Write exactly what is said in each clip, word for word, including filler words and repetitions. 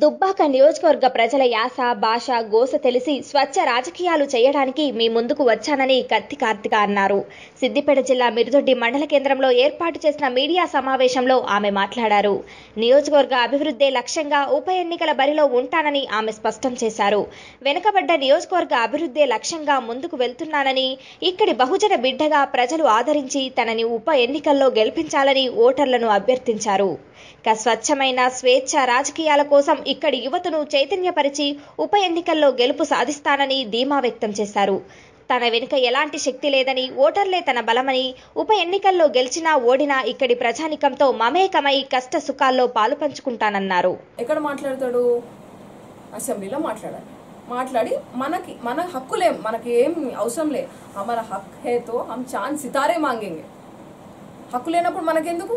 దుబ్బాక నియోజకవర్గ ప్రజల యాస భాష గోస తెలిసి స్వచ్ఛ రాజకీయాలు చేయడానికి మీ ముందుకు వచ్చానని కత్తి కార్తీక అన్నారు. సిద్దిపేట జిల్లా మిరుదొడ్డి మండల కేంద్రంలో ఏర్పాటు చేసిన మీడియా సమావేశంలో ఆమె మాట్లాడారు. నియోజకవర్గ అభివృద్ధే లక్ష్యంగా ఉప ఎన్నికల బరిలో ఉంటానని ఆమె స్పష్టం చేశారు. వెనుకబడ్డ నియోజకవర్గ అభివృద్ధే లక్ష్యంగా ముందుకు వెళ్తున్నానని, ఇక్కడి బహుజన బిడ్డగా ప్రజలు ఆదరించి తనని ఉప ఎన్నికల్లో గెలిపించాలని ఓటర్లను అభ్యర్థించారు. స్వచ్ఛమైన స్వేచ్ఛ రాజకీయాల కోసం ఇక్కడి యువతను చైతన్యపరిచి ఉప ఎన్నికల్లో గెలుపు సాధిస్తానని ధీమా వ్యక్తం చేశారు. తన వెనుక ఎలాంటి శక్తి లేదని, ఓటర్లే తన బలమని, ఉప ఎన్నికల్లో గెలిచినా ఓడినా ఇక్కడి ప్రజానికంతో మమేకమై కష్ట సుఖాల్లో పాలు పంచుకుంటానన్నారు. ఎక్కడ మాట్లాడతాడు? అసెంబ్లీలో మాట్లాడాలి. మాట్లాడి మనకి మన హక్కులే, మనకి ఏం అవసరం లే, మన హక్ హేతో హమ్ చాంద్ సితారే మాంగేంగే. హక్కు లేనప్పుడు మనకెందుకు?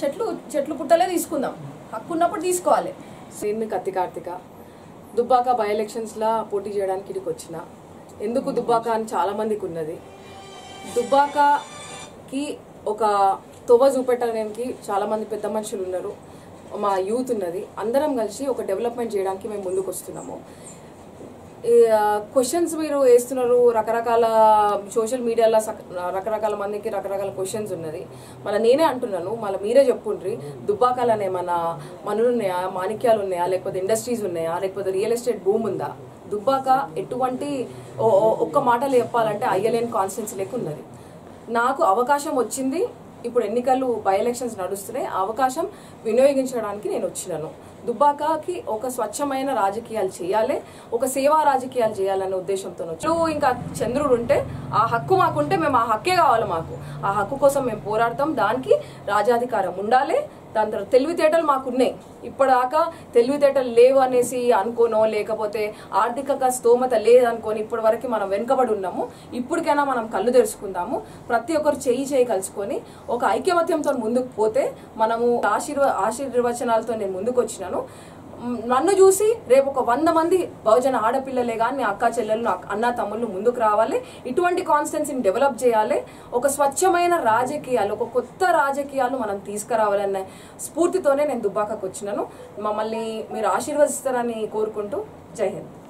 చెట్లు చెట్లు పుట్టలే తీసుకుందాం, హక్కు ఉన్నప్పుడు తీసుకోవాలి. నేను కత్తి కార్తీక, దుబ్బాక బై ఎలక్షన్స్లో పోటీ చేయడానికి ఇక్కడికి వచ్చిన. ఎందుకు దుబ్బాక అని చాలామందికి ఉన్నది. దుబ్బాకకి ఒక తొవ్వ చూపెట్టడానికి చాలామంది పెద్ద మనుషులు ఉన్నారు, మా యూత్ ఉన్నది. అందరం కలిసి ఒక డెవలప్మెంట్ చేయడానికి మేము ముందుకు వస్తున్నాము. క్వశ్చన్స్ మీరు వేస్తున్నారు, రకరకాల సోషల్ మీడియాలో రకరకాల మందికి రకరకాల క్వశ్చన్స్ ఉన్నది. మళ్ళీ నేనే అంటున్నాను, మళ్ళీ మీరే చెప్పుండ్రి, దుబ్బాకాలనే ఏమన్నా మనులు ఉన్నాయా, మాణిక్యాలు ఉన్నాయా, లేకపోతే ఇండస్ట్రీస్ ఉన్నాయా, లేకపోతే రియల్ ఎస్టేట్ భూమి ఉందా? దుబ్బాక ఎటువంటి ఒక్క మాటలు చెప్పాలంటే అయ్యలేని కాన్స్టెన్స్ లేకున్నది. నాకు అవకాశం వచ్చింది, ఇప్పుడు ఎన్నికలు బై ఎలక్షన్స్ నడుస్తున్నాయి, అవకాశం వినియోగించడానికి నేను వచ్చినాను. దుబ్బాకకి ఒక స్వచ్ఛమైన రాజకీయాలు చేయాలి, ఒక సేవా రాజకీయాలు చేయాలనే ఉద్దేశంతో నువ్వు ఇంకా చంద్రుడు ఉంటే ఆ హక్కు మాకుంటే మేము ఆ హక్కే కావాలి మాకు. ఆ హక్కు కోసం మేము పోరాడతాం, దానికి రాజాధికారం ఉండాలి. దాని తర్వాత తెలివితేటలు మాకున్నాయి, ఇప్పటిదాకా తెలివితేటలు లేవు అనేసి అనుకోనో, లేకపోతే ఆర్థికంగా స్తోమత లేదనుకోని ఇప్పటి వరకు మనం వెనుకబడి ఉన్నాము. ఇప్పటికైనా మనం కళ్ళు తెరుచుకుందాము, ప్రతి ఒక్కరు చేయి చేయి కలుసుకొని ఒక ఐక్యమత్యంతో ముందుకు పోతే మనము ఆశీర్వ ఆశీర్వచనాలతో నేను ముందుకు వచ్చినాను. నన్ను చూసి రేపు ఒక వంద మంది బహుజన ఆడపిల్లలే కానీ అక్క చెల్లెలు అన్న తమ్ముళ్ళు ముందుకు రావాలి. ఇటువంటి కాన్స్టెన్సీని డెవలప్ చేయాలి. ఒక స్వచ్ఛమైన రాజకీయాలు, ఒక కొత్త రాజకీయాలు మనం తీసుకురావాలనే స్ఫూర్తితోనే నేను దుబ్బాకకు వచ్చినాను. మమ్మల్ని మీరు ఆశీర్వదిస్తారని కోరుకుంటూ జై హింద్.